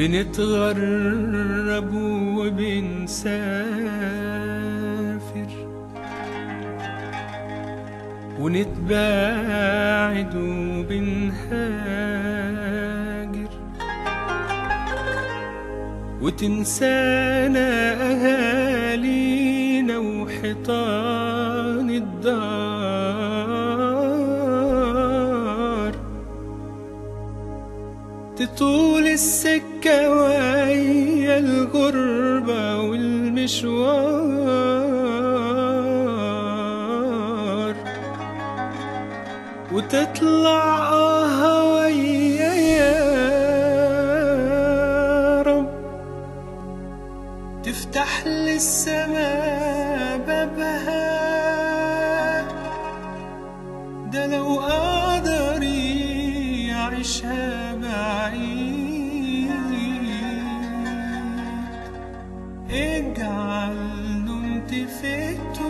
بنتغرب وبنسافر ونتباعد وبنهاجر وتنسانا أهالينا وحيطان الدار تطول السكة ويا الغربة والمشوار وتطلع هويا يا رب تفتح للسماء بابها ده لو أقدر يعيشها بعيد اجعل نمت في التراب.